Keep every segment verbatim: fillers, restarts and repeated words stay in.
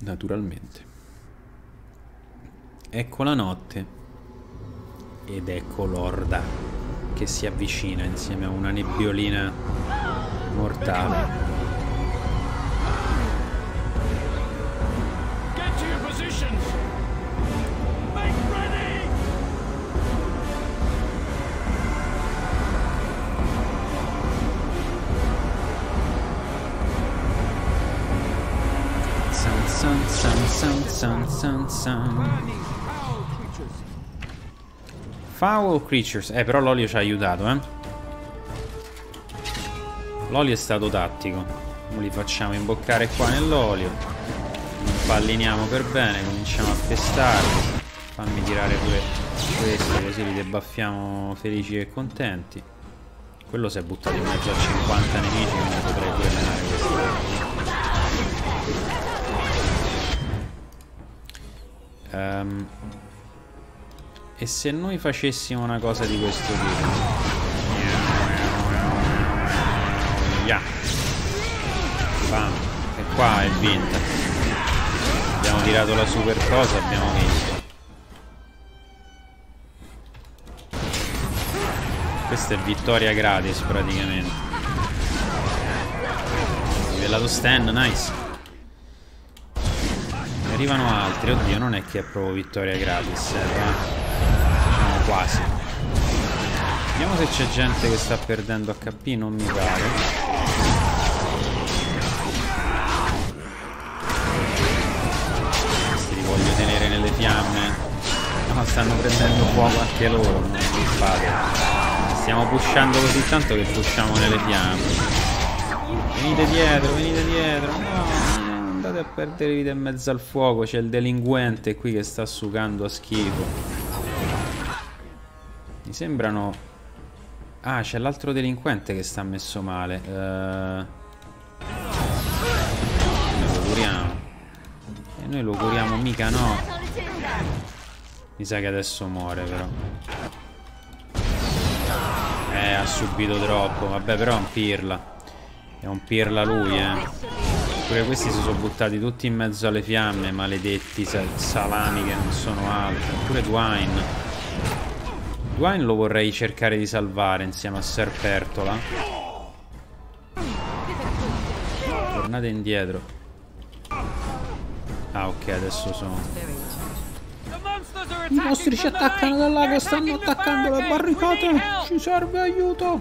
naturalmente. Ecco la notte ed ecco l'orda che si avvicina insieme a una nebbiolina mortale. Sun, sun, sun. Foul creatures. Eh, però l'olio ci ha aiutato, eh. L'olio è stato tattico. Noi li facciamo imboccare qua nell'olio. Impalliniamo per bene. Cominciamo a pestarli. Fammi tirare pure questo, così li debaffiamo felici e contenti. Quello si è buttato in mezzo a cinquanta nemici, quindi potrei pure menare questo. Um, e se noi facessimo una cosa di questo tipo, yeah. Bam. E qua è vinta. Abbiamo tirato la super cosa, abbiamo vinto. Questa è vittoria gratis praticamente. Livellato stand, nice. Arrivano altri, oddio, non è che è proprio vittoria gratis, eh, diciamo quasi. Vediamo se c'è gente che sta perdendo H P, non mi pare. Questi li voglio tenere nelle fiamme. No, stanno prendendo fuoco anche loro, non vi fate. Stiamo pushando così tanto che pushiamo nelle fiamme. Venite dietro, venite dietro, no. Andate a perdere vita in mezzo al fuoco. C'è il delinquente qui che sta sucando a schifo. Mi sembrano... Ah, c'è l'altro delinquente che sta messo male. uh... Noi lo curiamo. E noi lo curiamo, mica no. Mi sa che adesso muore però. Eh, ha subito troppo. Vabbè, però è un pirla. È un pirla lui, eh. Pure questi si sono buttati tutti in mezzo alle fiamme, maledetti salami che non sono altro. Pure Dwine. Dwine lo vorrei cercare di salvare insieme a Ser Pertola. Tornate indietro. Ah, ok, adesso sono... I mostri ci attaccano dal lago, stanno attaccando le barricate. Ci serve aiuto.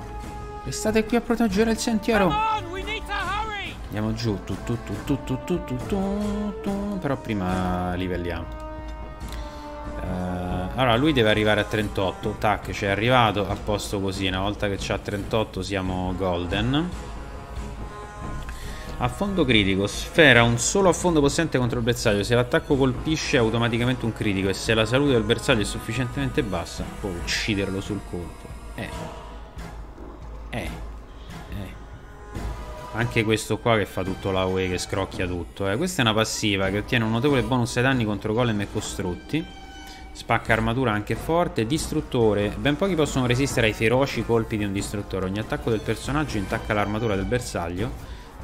E state qui a proteggere il sentiero. Andiamo giù, tu, tu, tu, tu, tu, tu, tu, tu, tu. Però prima livelliamo. uh, Allora lui deve arrivare a trentotto. Tac, ci è arrivato, a posto così. Una volta che c'ha trentotto siamo golden. Affondo critico. Sfera un solo affondo possente contro il bersaglio. Se l'attacco colpisce è automaticamente un critico. E se la salute del bersaglio è sufficientemente bassa può ucciderlo sul colpo. Eh Eh Anche questo qua che fa tutto la U E, che scrocchia tutto, eh. Questa è una passiva che ottiene un notevole bonus ai danni contro golem e costrutti. Spacca armatura anche forte. Distruttore. Ben pochi possono resistere ai feroci colpi di un distruttore. Ogni attacco del personaggio intacca l'armatura del bersaglio,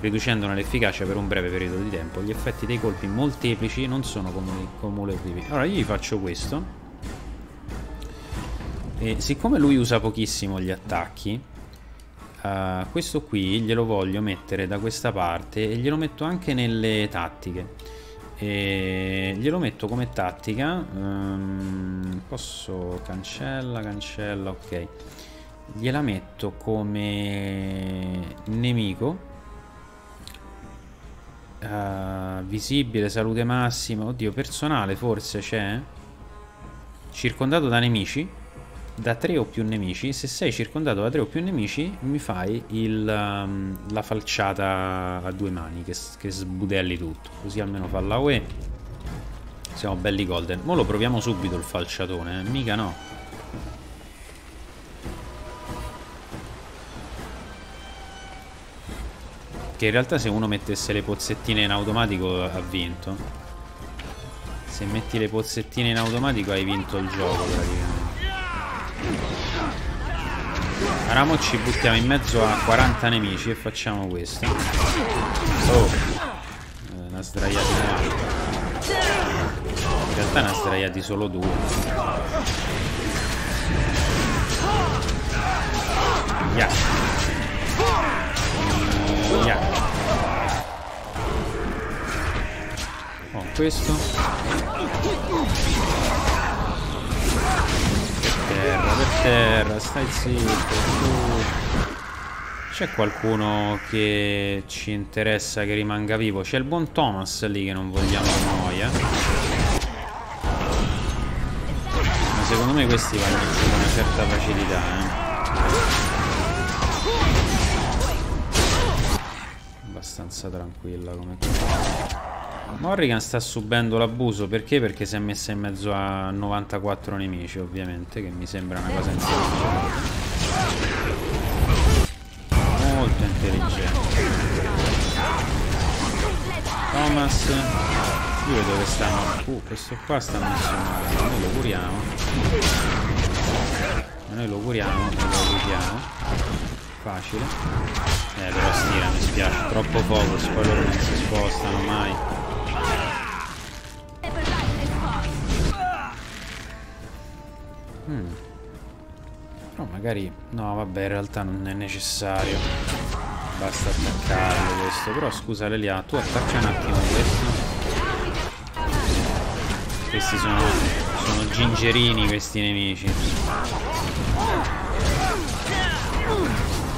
riducendone l'efficacia per un breve periodo di tempo. Gli effetti dei colpi molteplici non sono cumulativi. Allora io gli faccio questo. E siccome lui usa pochissimo gli attacchi, Uh, questo qui glielo voglio mettere da questa parte e glielo metto anche nelle tattiche. E glielo metto come tattica. Um, posso cancella, cancella, ok. Gliela metto come nemico. Uh, visibile, salute massima. Oddio, personale forse c'è. Circondato da nemici. Da tre o più nemici. Se sei circondato da tre o più nemici mi fai il, um, la falciata a due mani che, che sbudelli tutto. Così almeno fa la U E. Siamo belli golden. Mo lo proviamo subito il falciatone, eh? Mica no. Che in realtà se uno mettesse le pozzettine in automatico ha vinto. Se metti le pozzettine in automatico hai vinto il gioco praticamente. Ora mo ci buttiamo in mezzo a quaranta nemici e facciamo questo. Oh, una sdraiati un altro. In realtà ne ha sdraiati solo due. Yeah. Yeah. Oh, questo. Per terra, per terra, stai zitto. Uh. C'è qualcuno che ci interessa che rimanga vivo? C'è il buon Thomas lì che non vogliamo noi, eh. Ma secondo me questi vanno con una certa facilità, eh. Abbastanza tranquilla come cosa. Morrigan sta subendo l'abuso, perché? Perché si è messa in mezzo a novantaquattro nemici, ovviamente, che mi sembra una cosa intelligente. Molto intelligente Thomas. Io vedo che stanno. Uh, questo qua sta messo male. Noi lo curiamo. Noi lo curiamo. Noi lo curiamo. Facile. Eh, però stira, mi spiace. Troppo focus. Poi loro non si spostano mai. Mm. No, magari... No, vabbè, in realtà non è necessario. Basta attaccarlo questo. Però scusa Leliana, tu attacca un attimo questo. Questi sono... Sono gingerini questi nemici.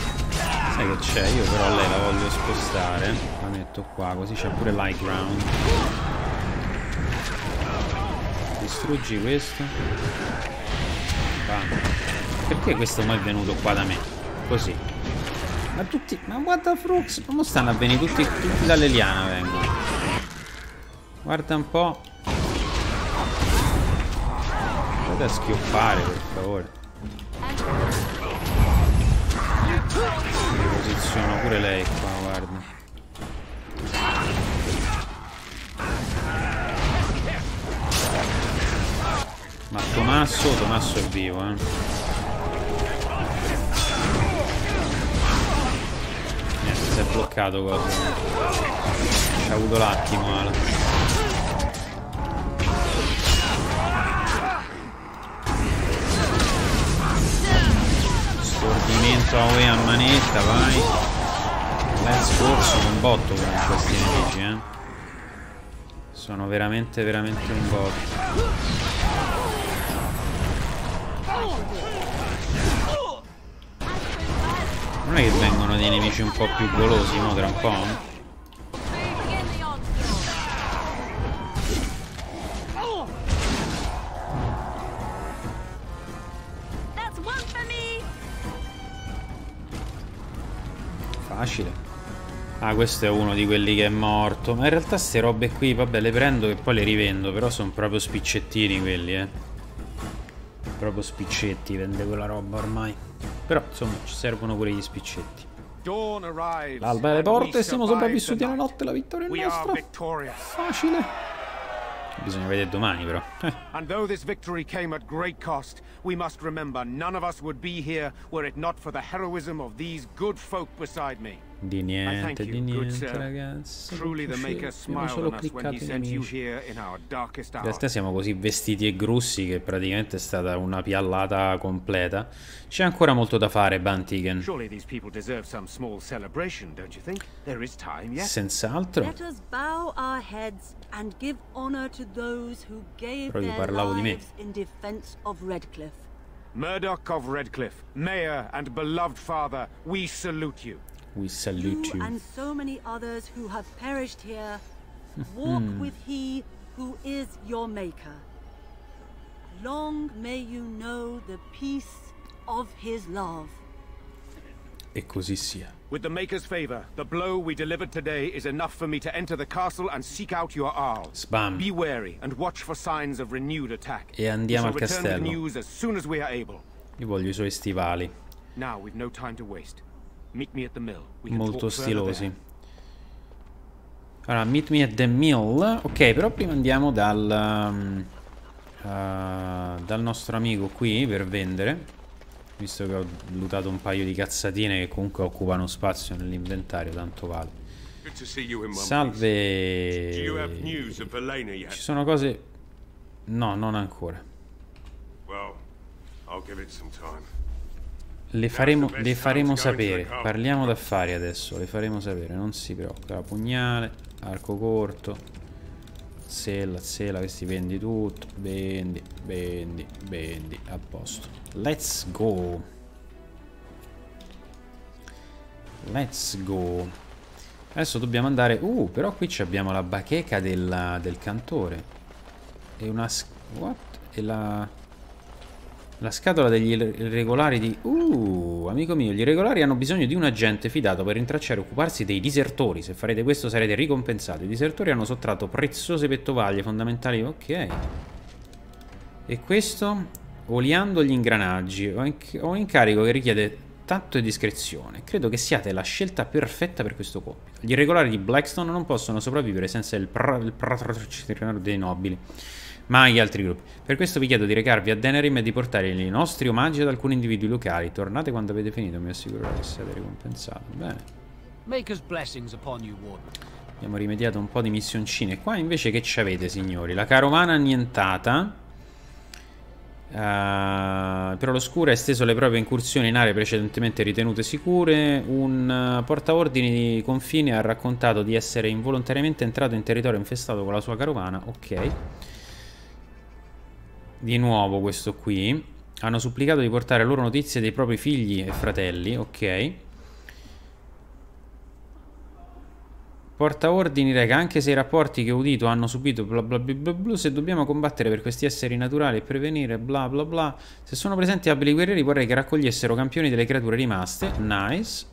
Sai che c'è? Io però lei la voglio spostare. La metto qua, così c'è pure l'high ground. Distruggi questo. Bam. Perché questo mo è venuto qua da me? Così. Ma tutti... Ma what the fruits? Come stanno a venire? Tutti, tutti da Leliana vengono. Guarda un po'. Vado a schioppare, per favore. Mi posiziono pure lei qua, guarda. Ma Tommaso, Tommaso è vivo, eh. Si è bloccato cosa. Ci ha avuto l'attimo Arle. Stordimento a Oe a manetta, vai. L'anno scorso un botto con questi nemici, eh. Sono veramente veramente un botto. Non è che vengono dei nemici un po' più golosi, no? Tra un po'. Facile. Ah, questo è uno di quelli che è morto. Ma in realtà ste robe qui, vabbè, le prendo e poi le rivendo. Però sono proprio spiccettini quelli, eh. Proprio spiccetti, vende quella roba ormai. Però insomma ci servono pure gli spiccetti. L'alba alle porte e siamo sopravvissuti alla notte. La vittoria è nostra. Facile. Bisogna vedere domani però. And though this victory came at great cost, we must remember none of us would be here were it not for the heroism of these good folk beside me. Di niente, di niente ragazzi. Abbiamo solo cliccato i nemici. In realtà siamo così vestiti e grossi che praticamente è stata una piallata completa. C'è ancora molto da fare, Teagan. Senz'altro. Però io parlavo di me. Murdoch of Redcliffe, Mayor and beloved father, we salute you. We salute you. You and so many others who have perished here, walk with he who is your maker. Long may you know the peace of his love. E così sia. With the maker's favor, the blow we delivered today is enough for me to enter the castle and seek out your Arle. Spam. Be wary and watch for signs of renewed attack. E andiamo al castello. News as soon as we are able. Io voglio i suoi stivali. Now we've no time to waste. Meet me at the mill. Molto stilosi. Allora, meet me at the mill. Ok, però prima andiamo dal um, uh, dal nostro amico qui per vendere. Visto che ho lootato un paio di cazzatine che comunque occupano spazio nell'inventario, tanto vale. Salve. Ci sono cose... No, non ancora. Le faremo, le faremo sapere. Parliamo d'affari adesso. Le faremo sapere, non si preoccupa. Pugnale, arco corto. Sella, sella, questi vendi tutto. Vendi, vendi, vendi. A posto. Let's go. Let's go. Adesso dobbiamo andare. Uh, però qui abbiamo la bacheca della, del cantore. E una. What? E la. La scatola degli irregolari di... Uh, amico mio, gli irregolari hanno bisogno di un agente fidato per rintracciare e occuparsi dei disertori. Se farete questo sarete ricompensati. I disertori hanno sottratto preziose pettovaglie fondamentali. Ok. E questo? Oliando gli ingranaggi. Ho un incarico che richiede tatto e discrezione. Credo che siate la scelta perfetta per questo compito. Gli irregolari di Blackstone non possono sopravvivere senza il patrocinio dei nobili. Ma agli altri gruppi. Per questo vi chiedo di recarvi a Denerim e di portare i nostri omaggi ad alcuni individui locali. Tornate quando avete finito, mi assicuro che siate ricompensati. Bene. Abbiamo rimediato un po' di missioncine. Qua invece che c'avete, signori? La carovana annientata. Uh, però l'oscura ha esteso le proprie incursioni in aree precedentemente ritenute sicure. Un uh, portaordini di confine ha raccontato di essere involontariamente entrato in territorio infestato con la sua carovana. Ok. Di nuovo questo qui. Hanno supplicato di portare loro notizie dei propri figli e fratelli. Ok. Portaordini, raga. Anche se i rapporti che ho udito hanno subito bla bla bla bla bla, se dobbiamo combattere per questi esseri naturali e prevenire bla bla bla, se sono presenti abili guerrieri vorrei che raccogliessero campioni delle creature rimaste. Nice.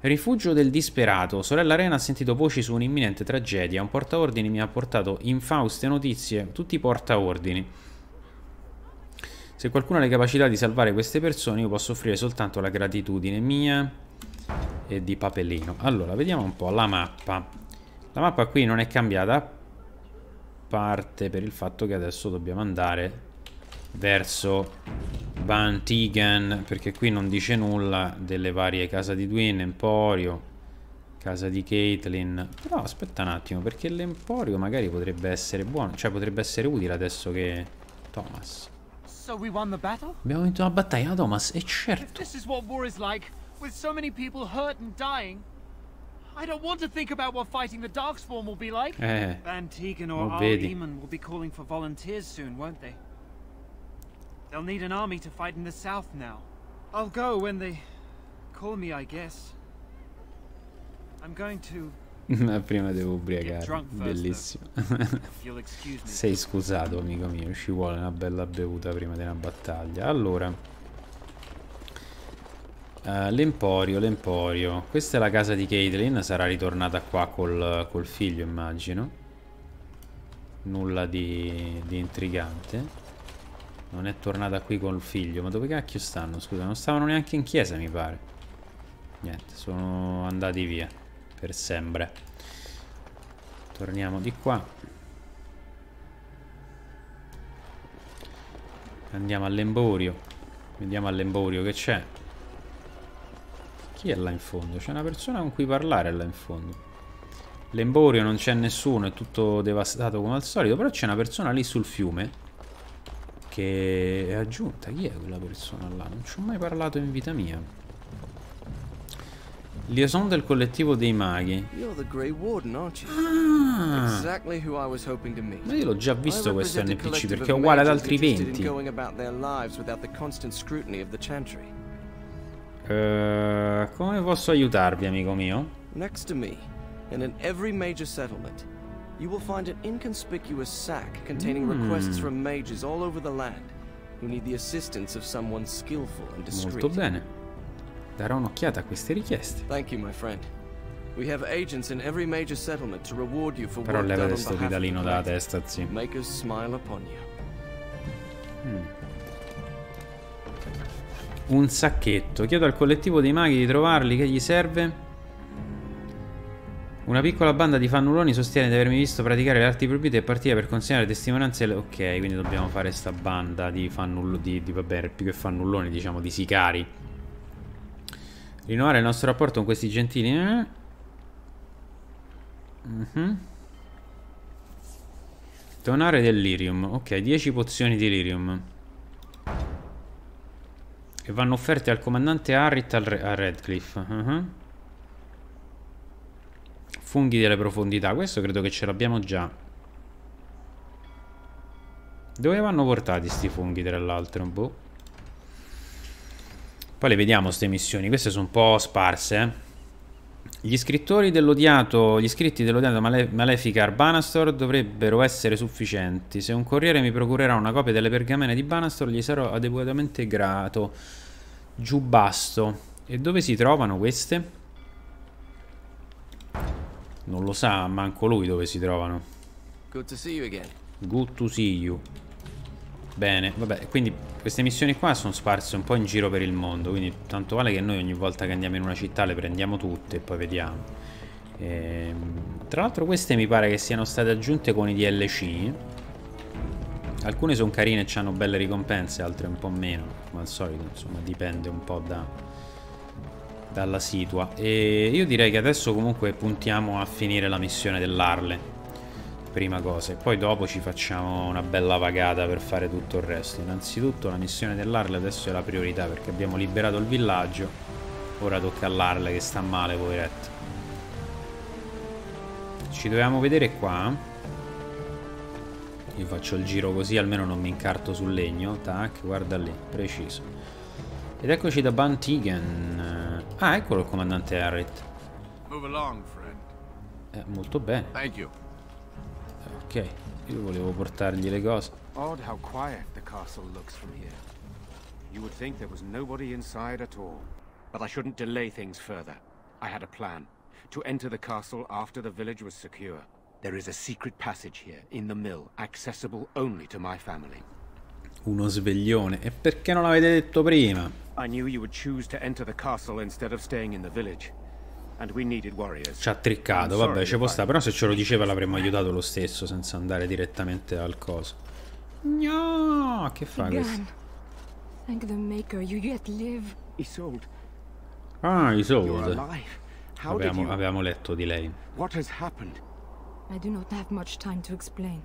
Rifugio del disperato. Sorella Rena ha sentito voci su un'imminente tragedia. Un portaordini mi ha portato infauste notizie. Tutti i portaordini. Se qualcuno ha le capacità di salvare queste persone, io posso offrire soltanto la gratitudine mia e di Papellino. Allora, vediamo un po' la mappa. La mappa qui non è cambiata, a parte per il fatto che adesso dobbiamo andare verso Teagan, perché qui non dice nulla delle varie casa di Dwine, Emporio, casa di Caitlyn. Però aspetta un attimo, perché l'Emporio magari potrebbe essere buono, cioè potrebbe essere utile adesso che Thomas... Abbiamo vinto la battaglia, Thomas, e certo. Eh, non vedi. Ma prima devo ubriacare. Bellissimo. Sei scusato, amico mio. Ci vuole una bella bevuta prima di una battaglia. Allora, uh, l'Emporio, l'Emporio. Questa è la casa di Caitlyn. Sarà ritornata qua col, col figlio, immagino. Nulla di, di intrigante. Non è tornata qui col figlio. Ma dove cacchio stanno? Scusa, non stavano neanche in chiesa, mi pare. Niente, sono andati via per sempre. Torniamo di qua. Andiamo all'Emporio. Vediamo all'Emporio che c'è. Chi è là in fondo? C'è una persona con cui parlare là in fondo. L'Emporio non c'è nessuno, è tutto devastato come al solito. Però c'è una persona lì sul fiume che è aggiunta. Chi è quella persona là? Non ci ho mai parlato in vita mia. Liaison del collettivo dei maghi. Ah, ma io l'ho già visto questo N P C perché è uguale ad altri venti. Uh, come posso aiutarvi, amico mio? Next to me and in every major settlement you will find an inconspicuous sack containing requests from mages all over the land who need the assistance of someone skillful and discreet. Molto bene. Darò un'occhiata a queste richieste. Però leva questo pedalino dalla testa, sì. Mm. Un sacchetto. Chiedo al collettivo dei maghi di trovarli. Che gli serve? Una piccola banda di fannulloni sostiene di avermi visto praticare le arti proibite e partire per consegnare testimonianze. Ok, quindi dobbiamo fare sta banda di fannulloni. Di, di, vabbè, più che fannulloni, diciamo di sicari. Rinnovare il nostro rapporto con questi gentili. Eh? Mm-hmm. Donare dell'Irium. Ok, dieci pozioni di Lirium. E vanno offerte al comandante Harrit al re a Redcliffe. Uh-huh. Funghi delle profondità. Questo credo che ce l'abbiamo già. Dove vanno portati sti funghi tra l'altro? Boh. Poi le vediamo queste missioni. Queste sono un po' sparse, eh. Gli scrittori dell'odiato, gli scritti dell'odiato male, Malefica Banastor dovrebbero essere sufficienti. Se un corriere mi procurerà una copia delle pergamene di Banastor, gli sarò adeguatamente grato. Giubasto. E dove si trovano queste? Non lo sa manco lui dove si trovano. Good to see you again. Good to see you. Bene, vabbè, quindi queste missioni qua sono sparse un po' in giro per il mondo, quindi tanto vale che noi ogni volta che andiamo in una città le prendiamo tutte e poi vediamo. E, tra l'altro queste mi pare che siano state aggiunte con i D L C. Alcune sono carine e hanno belle ricompense, altre un po' meno, come al solito, insomma dipende un po' da, dalla situa. E io direi che adesso comunque puntiamo a finire la missione dell'Arle. Prima cosa, e poi dopo ci facciamo una bella vagata per fare tutto il resto. Innanzitutto la missione dell'Arle adesso è la priorità, perché abbiamo liberato il villaggio. Ora tocca all'Arle che sta male, poveretto. Ci dovevamo vedere qua. Io faccio il giro così almeno non mi incarto sul legno. Tac, guarda lì, preciso. Ed eccoci da Teagan. Ah, eccolo il comandante Harrit. Eh, molto bene. Thank you. Ok, io volevo portargli le cose. Odd how quiet the castle looks from here. You would think there was nobody inside at all. But I shouldn't delay things further. I had a plan to enter the castle after the village was secure. There is a secret passage here in the mill, accessible only to my family. Uno sveglione. E perché non l'avete detto prima? I knew you would choose to enter the castle instead of staying in the village. Ci ha triccato, vabbè, ci può stare. Però se ce lo diceva l'avremmo aiutato lo stesso, senza andare direttamente al coso. No, che fa questo? Ah, Isolde. Abbiamo, abbiamo letto di lei. I do not have much time to explain.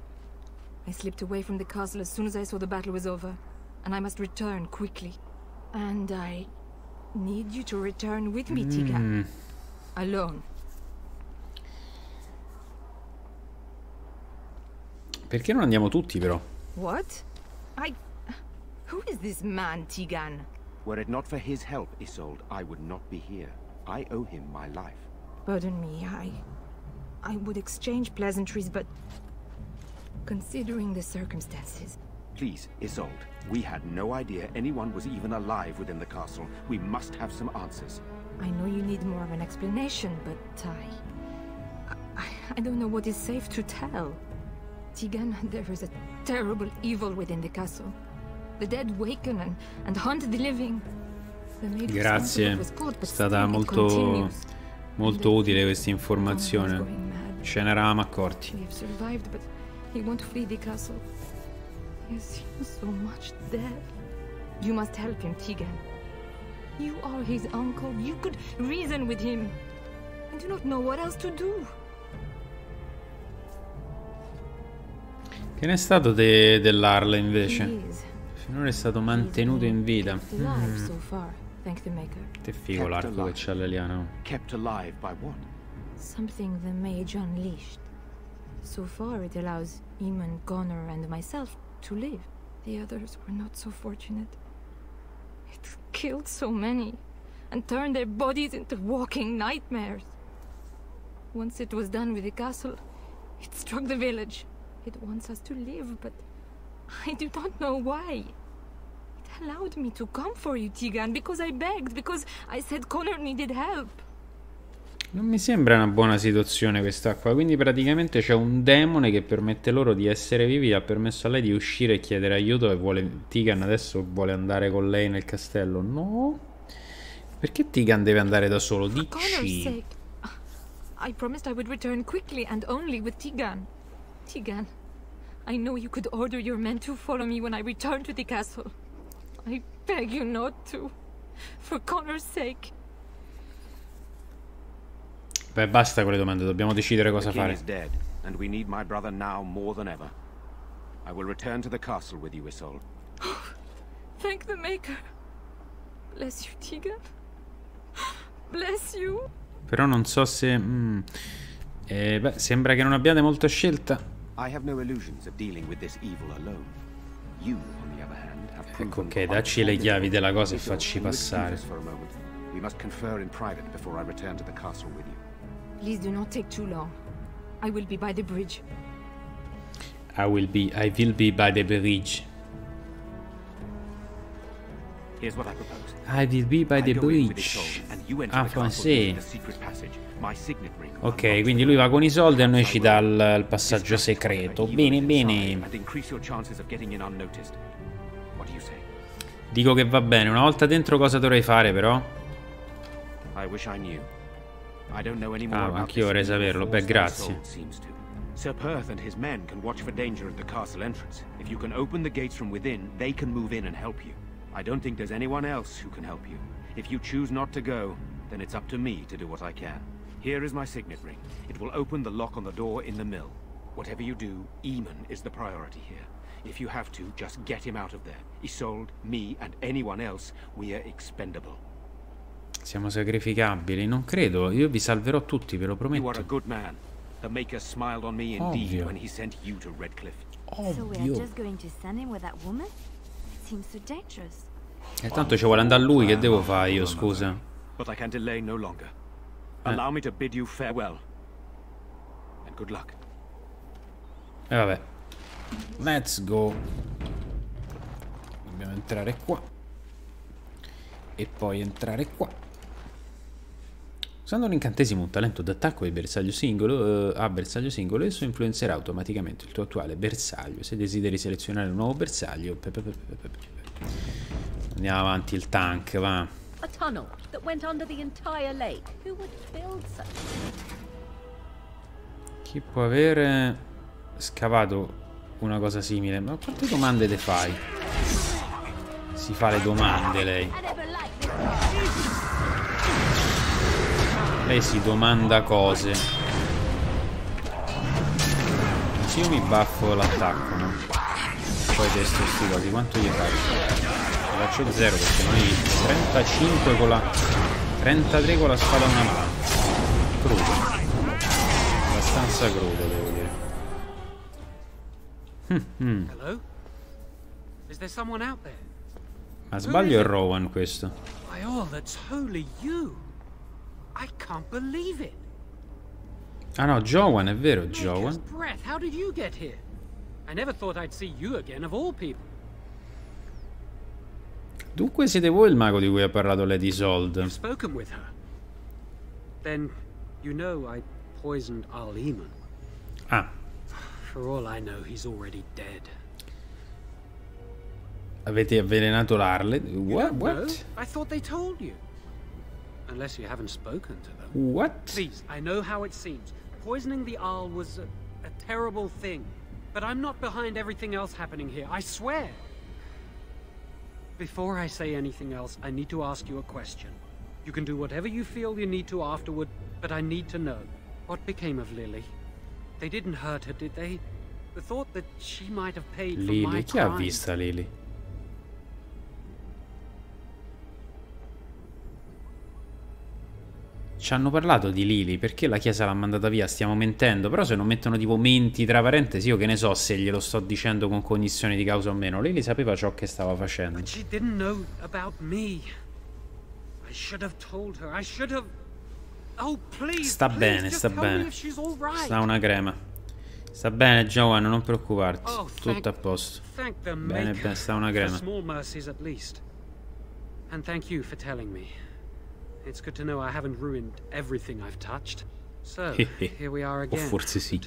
I slipped away from the castle as soon as I saw the battle was over, and I must return quickly. And I need you to return with me, Teagan. Alone. Perché non andiamo tutti però? What? I Who is this man, Teagan? Were it not for his help, Isolde, I would not be here. I owe him my life. Pardon me, I I would exchange pleasantries, but considering the circumstances. Please, Isolde, we had no idea anyone was even alive within the castle. We must have some answers. I know you need more of an explanation, but I, I... I don't know what is safe to tell. Teagan, there is a terrible evil within the castle. The dead waken and, and hunt the living. The Grazie, è stata molto, molto utile questa informazione. Ce ne eravamo accorti. We have survived, but he won't flee the castle. He has seen so much death. You must help him, Teagan. You are his uncle. You could reason with him. I do not know what else to do. Che ne è stato de dell'Arle invece? Finora è stato mantenuto in vita. Mm. Che figo l'arco che c'ha Leliana. Kept alive by what? Something the mage unleashed. So far it allows Eamon, Connor and myself to live. The others were not so fortunate. It killed so many, and turned their bodies into walking nightmares. Once it was done with the castle, it struck the village. It wants us to live, but I do not know why. It allowed me to come for you, Teagan, because I begged, because I said Connor needed help. Non mi sembra una buona situazione questa qua, quindi praticamente c'è un demone che permette loro di essere vivi, ha permesso a lei di uscire e chiedere aiuto e vuole Teagan adesso vuole andare con lei nel castello. No. Perché Teagan deve andare da solo? Dici. I promised I would return quickly and only with Teagan. Teagan, I know you could order your men to follow me when I return to the castle. I beg you not to. For Connor's sake. Beh, basta con le domande, dobbiamo decidere cosa fare. Il re è morto e necessitiamo il mio fratello ora più che mai. Tornerò al castello con te, Isolde. Grazie al Maker. Bless you, Teagan. Bless you. Però non so se... Mm, eh, beh, sembra che non abbiate molta scelta. Ecco, ok, dacci le chiavi della cosa e facci passare. We must confer in private before I return to the castle with you. Please do not take too long. I will be by the bridge. I will be I will be by the bridge. Here's what I propose. I will be by the bridge. Ah, Francais. Ok, quindi lui va con i soldi e a noi ci dà il, il passaggio secreto. Bene, bene. Dico che va bene. Una volta dentro cosa dovrei fare però? Ah, ma anch'io vorrei saperlo. Beh, grazie. Sir Perth and his men can watch for danger at the castle entrance. If you can open the gates from within, they can move in and help you. I don't think there's anyone else who can help you. If you choose not to go, then it's up to me to do what I can. Here is my signet ring. It will open the lock on the door in the mill. Whatever you do, Eamon is the priority here. If you have to, just get him out of there. Isolde, me and anyone else, we are expendable. Siamo sacrificabili, non credo. Io vi salverò tutti, ve lo prometto. You are a good man. The Maker smiled on me indeed when he sent you to Redcliffe. So we are just going to send him with that woman? It seems so dangerous. E tanto ci vuole andare lui, che devo fare io, scusa? But I can delay no longer. Allow me to bid you farewell. And good luck. E vabbè. Let's go. Dobbiamo entrare qua. E poi entrare qua. Usando un incantesimo, un talento d'attacco di bersaglio singolo, eh, a bersaglio singolo, esso influenzerà automaticamente il tuo attuale bersaglio. Se desideri selezionare un nuovo bersaglio... Pe pe pe pe pe pe. Andiamo avanti, il tank, va. Chi può avere scavato una cosa simile? Ma quante domande te fai? Si fa le domande, lei. Lei si domanda cose. Se io mi baffo l'attacco, no? Poi testo sti cosi, quanto gli faccio? Ne faccio zero perché non hai trentacinque con la... trentatré con la spada a una mano. Crudo. Abbastanza crudo, devo dire. Hm, hm. Ma sbaglio il Rowan questo. I can't believe it. Ah no, Jowan, è vero, Jowan. Breath, how did you get here? I never thought I'd see you again of all people. Dunque siete voi il mago di cui ha parlato Lady Isolde. I've spoken with her. Then you know I poisoned Arle. Ah. For all I know, he's already dead. Avete avvelenato l'Arle? What? What? I thought they told you. Unless you haven't spoken to them. What? Please, I know how it seems. Poisoning the Arle was a, a terrible thing. But I'm not behind everything else happening here, I swear. Before I say anything else, I need to ask you a question. You can do whatever you feel you need to afterward, but I need to know. What became of Lily? They didn't hurt her, did they? The thought that she might have paid Lily, for my chi ha vista Lily? Ci hanno parlato di Lily, perché la chiesa l'ha mandata via, stiamo mentendo, però se non mettono tipo menti tra parentesi, io che ne so se glielo sto dicendo con cognizione di causa o meno. Lily sapeva ciò che stava facendo. She didn't know about me. I should have told her. I should have... Oh, please, sta please, bene, sta bene. Right. Sta una crema. Sta bene, Jowan, non preoccuparti. Oh, thank, tutto a posto. Bene, bene, sta una crema. And thank you for telling me. It's good to know I haven't ruined everything I've touched. So, here we are again. O forse sì.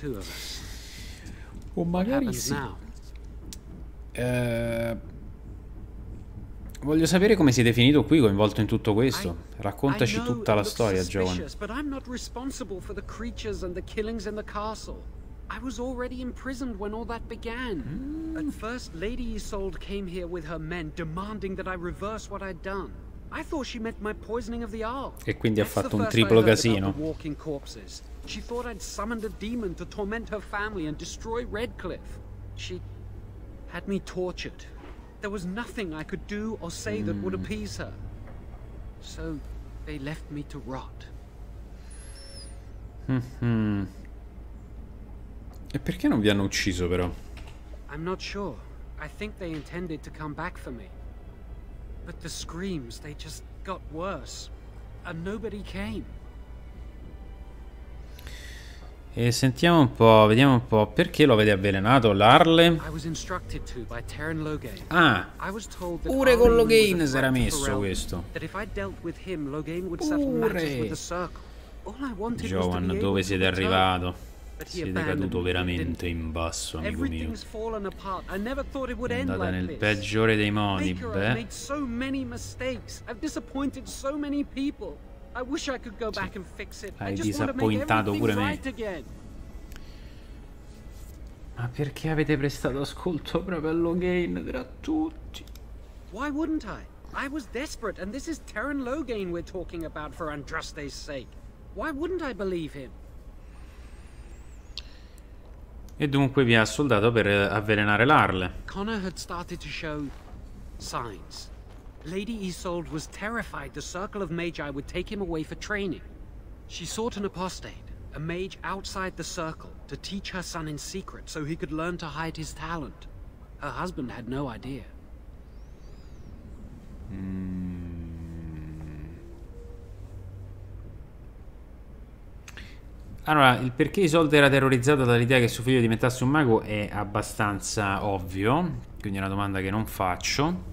O magari sì. Eh, voglio sapere come siete finito qui coinvolto in tutto questo. Raccontaci tutta la storia, Jowan. But I'm not responsible for the creatures and the killings in the castle. I was already imprisoned when all that began. At first Lady Isolde came here with her men demanding that I reverse what I'd done. E quindi ha fatto un triplo casino. She thought I'd summoned a demon to torment her family and destroy Redcliffe. She had me tortured. There was nothing I could do or say that would appease her. So they left me to rot. Mm-hmm. E perché non vi hanno ucciso però? I'm not sure. I think they intended to come back for me. But the screams, they just got worse. And nobody came. E sentiamo un po', vediamo un po', perché lo avete avvelenato l'Arle? Ah, pure con Loghain si era messo questo. Pure Jowan, dove siete arrivato? Siete caduto veramente in basso, amico mio. È andata nel peggiore dei modi, beh. I wish I could go back and fix it. Hai disappointato pure me. Ma perché avete prestato ascolto proprio a Loghain tra tutti? Why wouldn't I? I was desperate and this is Teyrn Loghain we're talking about for Andraste's sake. Why wouldn't I believe him? E dunque vi ha soldato per avvelenare l'Arle. Connor had started to show signs. Lady Isolde was terrified the circle of magi would take him away for training. She sought an apostate, a mage outside the circle, to teach her son in secret so he could learn to hide his talent. Her husband had no idea. Mm. Allora, il perché Isolde era terrorizzata dall'idea che suo figlio diventasse un mago è abbastanza ovvio, quindi è una domanda che non faccio.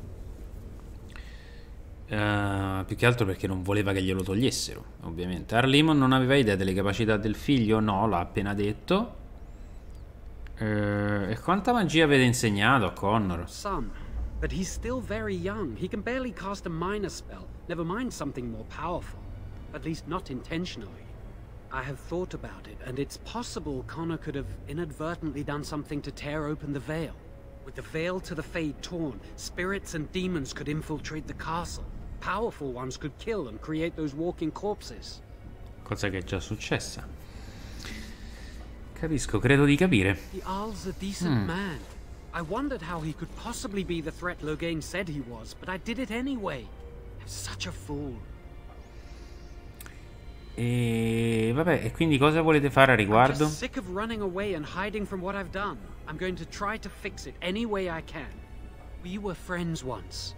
Uh, più che altro perché non voleva che glielo togliessero, ovviamente. Arle non aveva idea delle capacità del figlio, no, l'ha appena detto. Uh, e quanta magia avete insegnato a Connor? Some, but he's still very young. He can barely cast a minor spell, never mind something more powerful, at least not intentionally. I have thought about it and it's possible Connor could have inadvertently done something to tear open the veil. With the veil to the Fade torn, spirits and demons could infiltrate the castle. Powerful ones could kill and create those walking corpses. Cosa che è già successa. Capisco, credo di capire. The Arle's a decent man. I wondered how he could possibly be the threat Loghain said he was, but I did it anyway. I'm such a fool. E vabbè, e quindi cosa volete fare a riguardo? I'm sick of running away and hiding from what I've done. I'm going to try to fix it any way I can. We were friends once.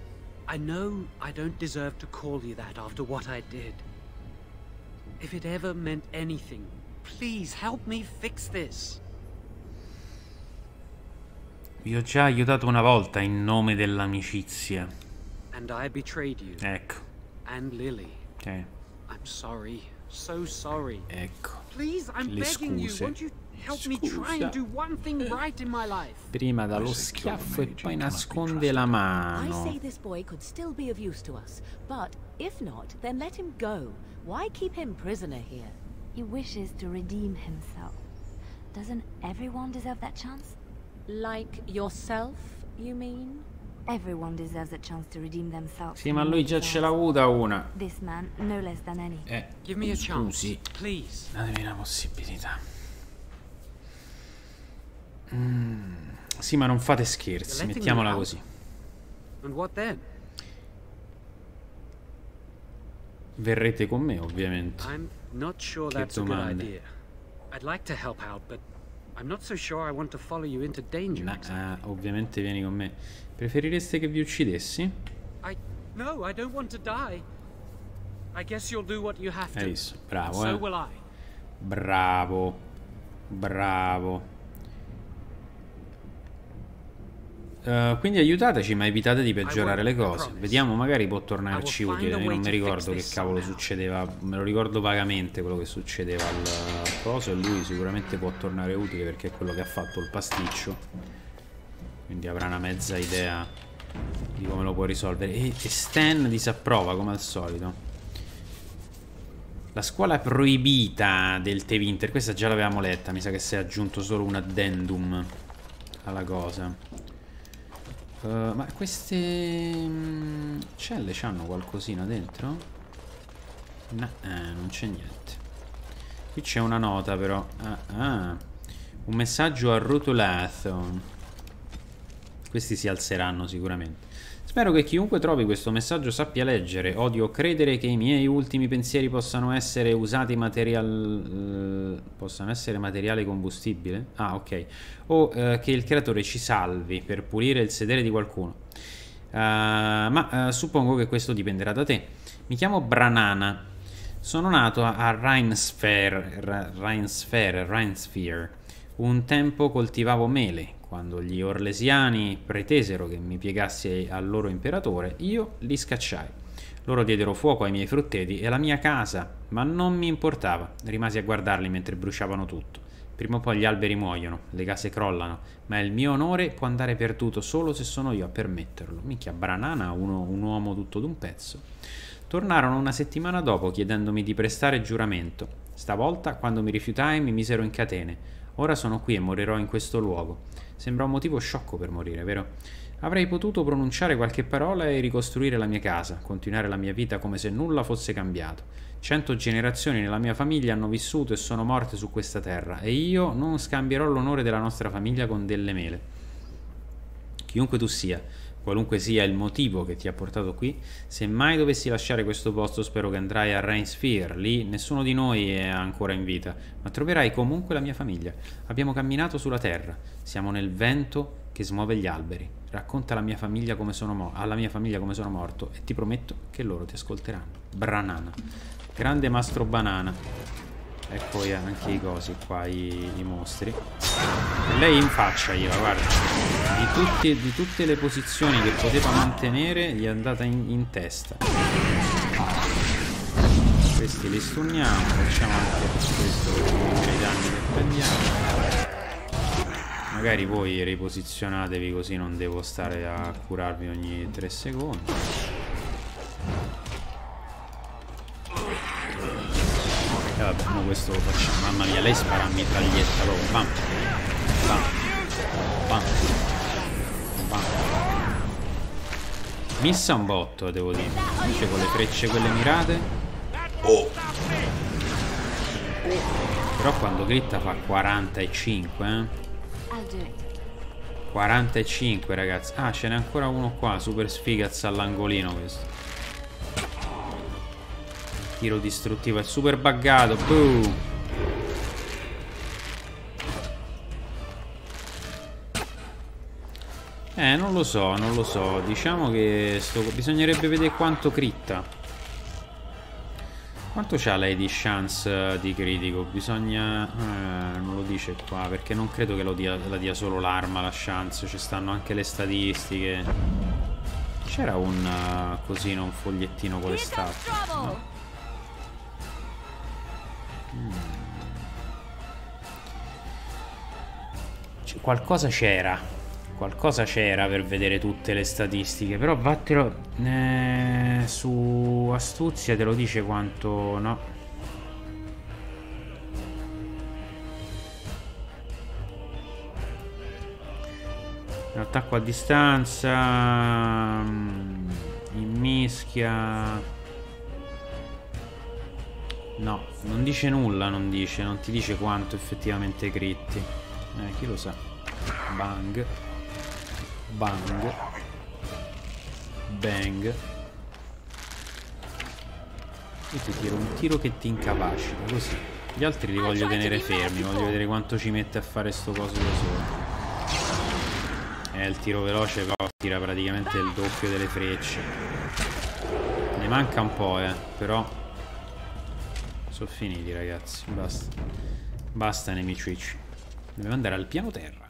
I know I don't deserve to call you that after what I did. If it ever meant anything, please help me fix this. Vi ho già aiutato una volta in nome dell'amicizia. And I betrayed you. Ecco. And Lily. Okay. I'm sorry, so sorry. Ecco. Please, I'm Le begging scuse. You, won't you help Scusa. Me try and do one thing right in my life? Prima dà lo schiaffo e poi nasconde la mano. I say this boy could still be of use to us, but if not, then let him go. Why keep him prisoner here? He wishes to redeem himself. Doesn't everyone deserve that chance? Like yourself, you mean? Everyone deserves a chance to redeem themselves. Sì, ma lui già ce l'ha avuta una. This man no less than any. Eh, give me a chance, please. Datemi una possibilità. Mm. Sì, ma non fate scherzi, mettiamola così. And what then? Verrete con me, ovviamente. I'm not sure that's a good idea. I'd like to help out, but I'm not so sure I want to follow you into danger. Nah, ovviamente vieni con me. Preferireste che vi uccidessi? I no, I don't want to die. I guess you'll do what you have to. Hai visto? Bravo, eh. So will I. Bravo. Bravo. Uh, quindi aiutateci, ma evitate di peggiorare le cose. Vediamo, magari può tornarci utile. Io non mi ricordo che cavolo succedeva. Me lo ricordo vagamente quello che succedeva al coso. E lui sicuramente può tornare utile perché è quello che ha fatto il pasticcio. Quindi avrà una mezza idea di come lo può risolvere. E, e Stan disapprova come al solito. La scuola proibita del Tevinter. Questa già l'avevamo letta. Mi sa che si è aggiunto solo un addendum alla cosa. Uh, ma queste mh, celle c'hanno qualcosina dentro? No, eh, non c'è niente. Qui c'è una nota però. Ah, ah. Un messaggio a Rutolathon. Questi si alzeranno sicuramente. Spero che chiunque trovi questo messaggio sappia leggere. Odio credere che i miei ultimi pensieri possano essere usati material... Eh, possano essere materiale combustibile. Ah, ok. O eh, che il creatore ci salvi per pulire il sedere di qualcuno. Uh, ma uh, suppongo che questo dipenderà da te. Mi chiamo Branana. Sono nato a, a Rainesfere, Rainesfere, Rainesfere. Un tempo coltivavo mele. Quando gli orlesiani pretesero che mi piegassi al loro imperatore, io li scacciai. Loro diedero fuoco ai miei frutteti e alla mia casa, ma non mi importava. Rimasi a guardarli mentre bruciavano tutto. Prima o poi gli alberi muoiono, le case crollano, ma il mio onore può andare perduto solo se sono io a permetterlo. Minchia, Branana, uno, un uomo tutto d'un pezzo. Tornarono una settimana dopo chiedendomi di prestare giuramento. Stavolta, quando mi rifiutai, mi misero in catene. Ora sono qui e morirò in questo luogo. Sembra un motivo sciocco per morire, vero? Avrei potuto pronunciare qualche parola e ricostruire la mia casa, continuare la mia vita come se nulla fosse cambiato. Cento generazioni nella mia famiglia hanno vissuto e sono morte su questa terra, e io non scambierò l'onore della nostra famiglia con delle mele. Chiunque tu sia, qualunque sia il motivo che ti ha portato qui, se mai dovessi lasciare questo posto spero che andrai a Rainesfere. Lì nessuno di noi è ancora in vita, ma troverai comunque la mia famiglia. Abbiamo camminato sulla terra, siamo nel vento che smuove gli alberi. Racconta alla mia famiglia come sono alla mia famiglia come sono morto e ti prometto che loro ti ascolteranno. Branana, grande mastro banana. E poi anche i cosi qua, i, i mostri. Lei in faccia gliela, guarda. Di, tutti, di tutte le posizioni che poteva mantenere, gli è andata in, in testa. Questi li stunniamo. Facciamo anche questo per diminuire i danni che prendiamo. Magari voi riposizionatevi così non devo stare a curarvi ogni tre secondi. E eh vabbè, no, questo lo facciamo. Mamma mia, lei spara a mitraglietta proprio. Bam, bam, bam, bam. Missa un botto, devo dire. Invece con le frecce quelle mirate. Oh. Però quando gritta fa quarantacinque, eh. quarantacinque, ragazzi. Ah, ce n'è ancora uno qua. Super sfigazza all'angolino questo. Tiro distruttivo, è super buggato. Boom. Eh, non lo so, non lo so. Diciamo che sto... bisognerebbe vedere quanto critta. Quanto c'ha lei di chance di critico? Bisogna... Eh, non lo dice qua, perché non credo che lo dia, la dia solo l'arma, la chance. Ci stanno anche le statistiche. C'era un uh, cosino, un fogliettino con le statistiche, no? Qualcosa c'era, qualcosa c'era per vedere tutte le statistiche. Però vattelo eh, su astuzia, te lo dice quanto, no? L'attacco a distanza, in mischia. No, non dice nulla, non dice, non ti dice quanto effettivamente critti. Eh, chi lo sa. Bang. Bang. Bang. Io ti tiro un tiro che ti incapacita, così. Gli altri li voglio tenere fermi, voglio vedere quanto ci mette a fare sto coso da solo. Eh, il tiro veloce però tira praticamente il doppio delle frecce. Ne manca un po', eh, però... Sono finiti, ragazzi. Basta. Basta nemici. Dobbiamo andare al piano terra.